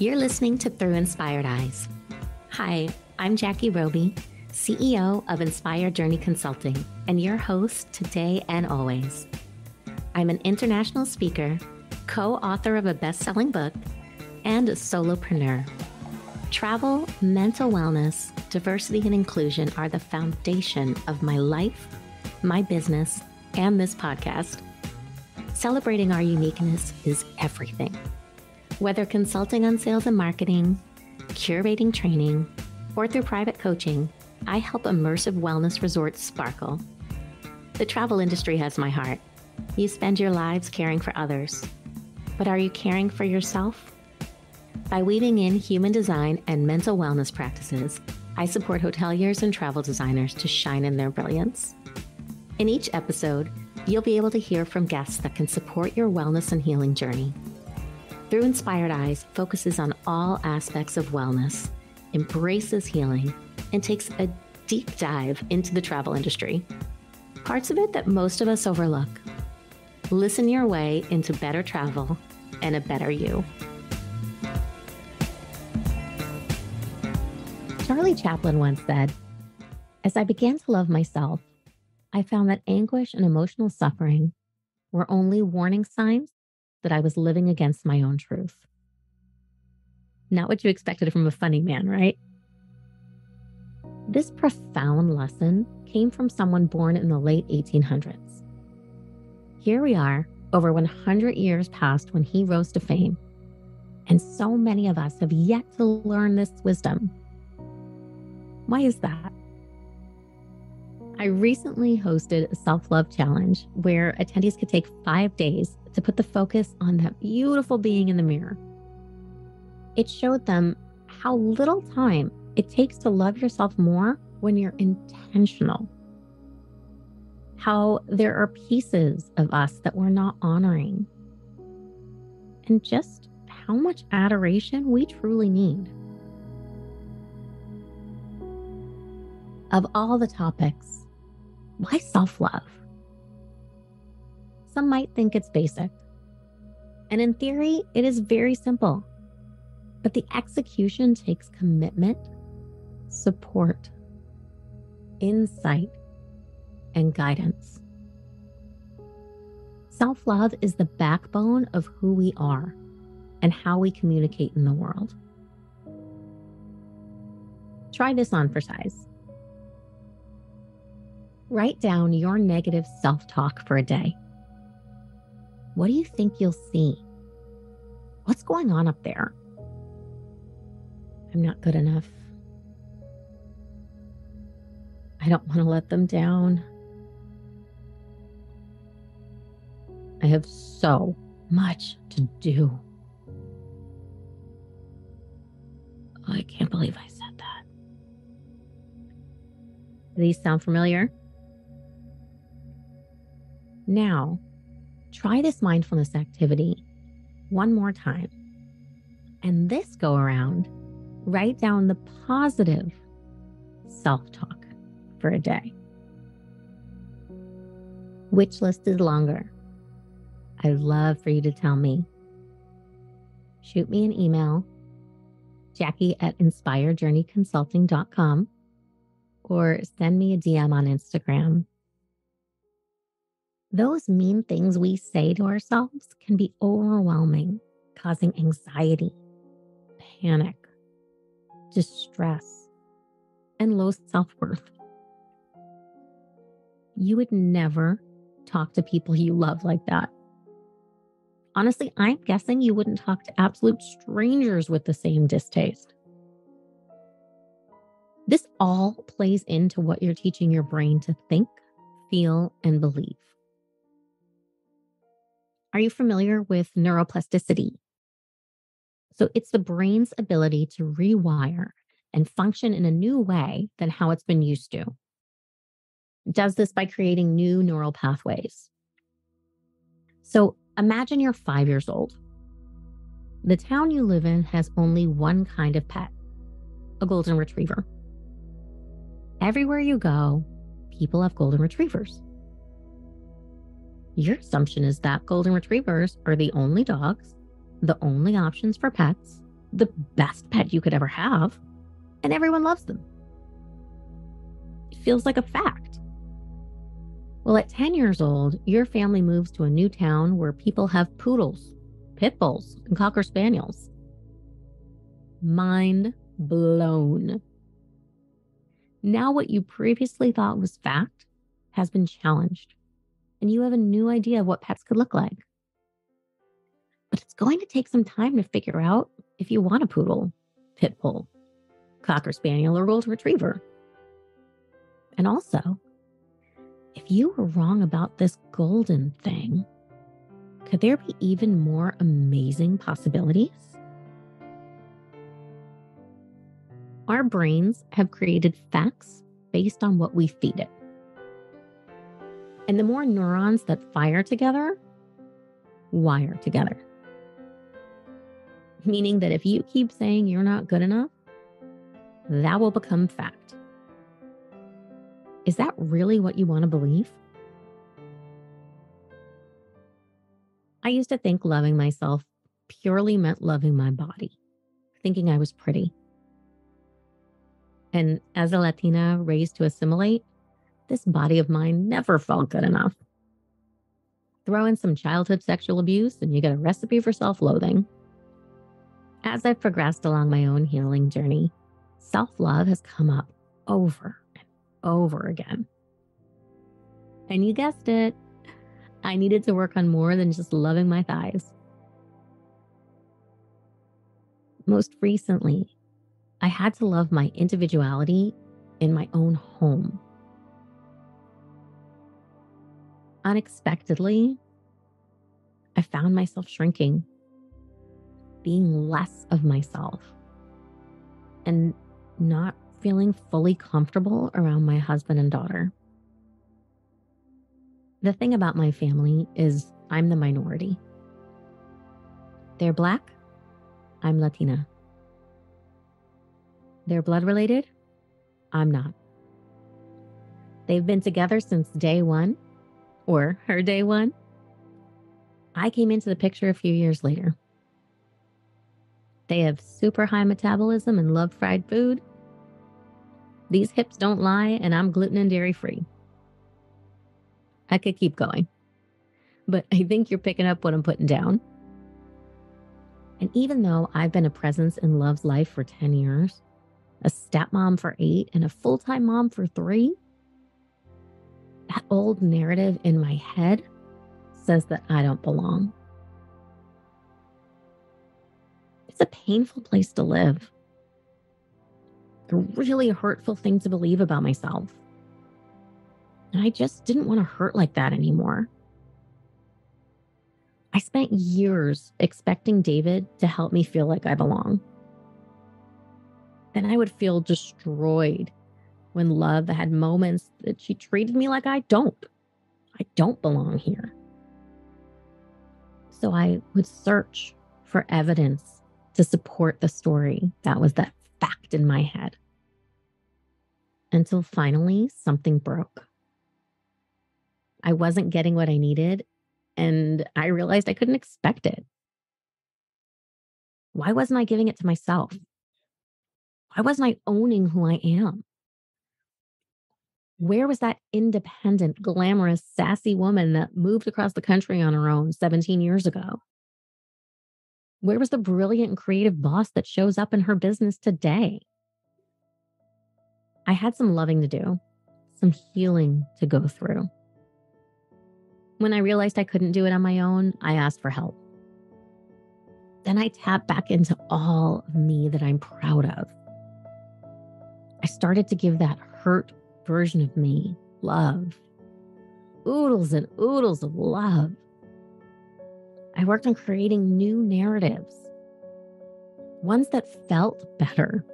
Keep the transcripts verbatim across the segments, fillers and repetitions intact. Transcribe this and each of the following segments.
You're listening to Through Inspired Eyes. Hi, I'm Jackie Roby, C E O of Inspired Journey Consulting, and your host today and always. I'm an international speaker, co-author of a best-selling book, and a solopreneur. Travel, mental wellness, diversity, and inclusion are the foundation of my life, my business, and this podcast. Celebrating our uniqueness is everything. Whether consulting on sales and marketing, curating training, or through private coaching, I help immersive wellness resorts sparkle. The travel industry has my heart. You spend your lives caring for others, but are you caring for yourself? By weaving in human design and mental wellness practices, I support hoteliers and travel designers to shine in their brilliance. In each episode, you'll be able to hear from guests that can support your wellness and healing journey. Through Inspired Eyes focuses on all aspects of wellness, embraces healing, and takes a deep dive into the travel industry, parts of it that most of us overlook. Listen your way into better travel and a better you. Charlie Chaplin once said, "As I began to love myself, I found that anguish and emotional suffering were only warning signs that I was living against my own truth." Not what you expected from a funny man, right? This profound lesson came from someone born in the late eighteen hundreds. Here we are, over one hundred years past when he rose to fame, and so many of us have yet to learn this wisdom. Why is that? I recently hosted a self-love challenge where attendees could take five days to put the focus on that beautiful being in the mirror. It showed them how little time it takes to love yourself more when you're intentional. How there are pieces of us that we're not honoring. And just how much adoration we truly need. Of all the topics, why self-love? Some might think it's basic. And in theory, it is very simple. But the execution takes commitment, support, insight, and guidance. Self-love is the backbone of who we are and how we communicate in the world. Try this on for size. Write down your negative self-talk for a day. What do you think you'll see? What's going on up there? I'm not good enough. I don't want to let them down. I have so much to do. Oh, I can't believe I said that. Do these sound familiar? Now, try this mindfulness activity one more time. And this go around, write down the positive self-talk for a day. Which list is longer? I'd love for you to tell me. Shoot me an email, Jackie at inspire journey consulting dot com, or send me a D M on Instagram. Those mean things we say to ourselves can be overwhelming, causing anxiety, panic, distress, and low self-worth. You would never talk to people you love like that. Honestly, I'm guessing you wouldn't talk to absolute strangers with the same distaste. This all plays into what you're teaching your brain to think, feel, and believe. Are you familiar with neuroplasticity? So it's the brain's ability to rewire and function in a new way than how it's been used to. It does this by creating new neural pathways. So imagine you're five years old. The town you live in has only one kind of pet, a golden retriever. Everywhere you go, people have golden retrievers. Your assumption is that golden retrievers are the only dogs, the only options for pets, the best pet you could ever have, and everyone loves them. It feels like a fact. Well, at ten years old, your family moves to a new town where people have poodles, pit bulls, and cocker spaniels. Mind blown. Now what you previously thought was fact has been challenged, and you have a new idea of what pets could look like. But it's going to take some time to figure out if you want a poodle, pit bull, cocker spaniel, or golden retriever. And also, if you were wrong about this golden thing, could there be even more amazing possibilities? Our brains have created facts based on what we feed it. And the more neurons that fire together, wire together. Meaning that if you keep saying you're not good enough, that will become fact. Is that really what you want to believe? I used to think loving myself purely meant loving my body, thinking I was pretty. And as a Latina raised to assimilate, this body of mine never felt good enough. Throw in some childhood sexual abuse and you get a recipe for self-loathing. As I've progressed along my own healing journey, self-love has come up over and over again. And you guessed it, I needed to work on more than just loving my thighs. Most recently, I had to love my individuality in my own home. Unexpectedly, I found myself shrinking, being less of myself, and not feeling fully comfortable around my husband and daughter. The thing about my family is I'm the minority. They're Black, I'm Latina. They're blood related, I'm not. They've been together since day one, or her day one. I came into the picture a few years later. They have super high metabolism and love fried food. These hips don't lie, and I'm gluten and dairy free. I could keep going, but I think you're picking up what I'm putting down. And even though I've been a presence in love's life for ten years, a stepmom for eight, and a full-time mom for three, that old narrative in my head says that I don't belong. It's a painful place to live. A really hurtful thing to believe about myself. And I just didn't want to hurt like that anymore. I spent years expecting David to help me feel like I belong. Then I would feel destroyed when love had moments that she treated me like I don't. I don't belong here. So I would search for evidence to support the story that was that fact in my head. Until finally something broke. I wasn't getting what I needed, and I realized I couldn't expect it. Why wasn't I giving it to myself? Why wasn't I owning who I am? Where was that independent, glamorous, sassy woman that moved across the country on her own seventeen years ago? Where was the brilliant and creative boss that shows up in her business today? I had some loving to do, some healing to go through. When I realized I couldn't do it on my own, I asked for help. Then I tapped back into all of me that I'm proud of. I started to give that hurt version of me love. Oodles and oodles of love. I worked on creating new narratives. Ones that felt better.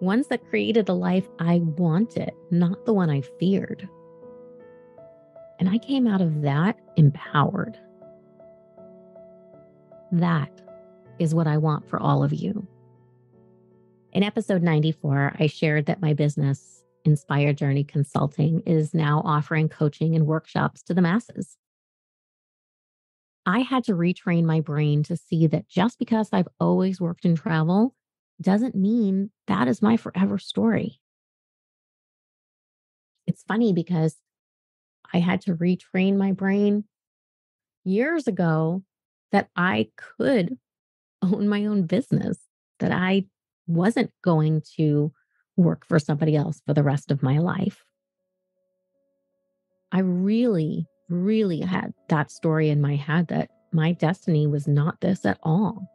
Ones that created the life I wanted, not the one I feared. And I came out of that empowered. That is what I want for all of you. In episode ninety-four, I shared that my business, Inspired Journey Consulting, is now offering coaching and workshops to the masses. I had to retrain my brain to see that just because I've always worked in travel doesn't mean that is my forever story. It's funny because I had to retrain my brain years ago that I could own my own business, that I wasn't going to work for somebody else for the rest of my life. I really, really had that story in my head that my destiny was not this at all.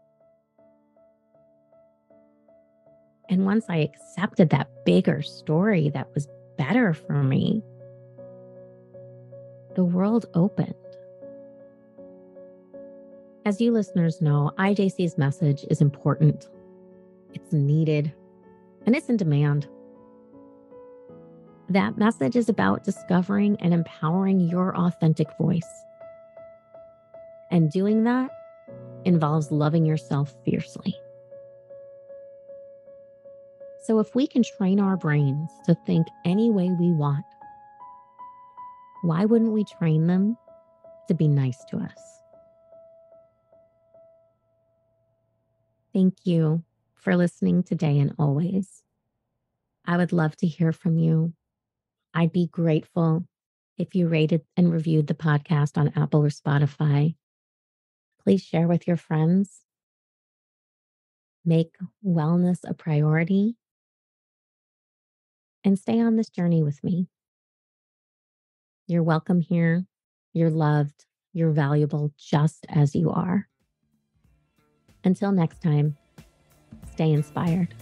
And once I accepted that bigger story that was better for me, the world opened. As you listeners know, I J C's message is important, it's needed, and it's in demand. That message is about discovering and empowering your authentic voice. And doing that involves loving yourself fiercely. So if we can train our brains to think any way we want, why wouldn't we train them to be nice to us? Thank you for listening today and always. I would love to hear from you. I'd be grateful if you rated and reviewed the podcast on Apple or Spotify. Please share with your friends. Make wellness a priority. And stay on this journey with me. You're welcome here. You're loved. You're valuable just as you are. Until next time, stay inspired.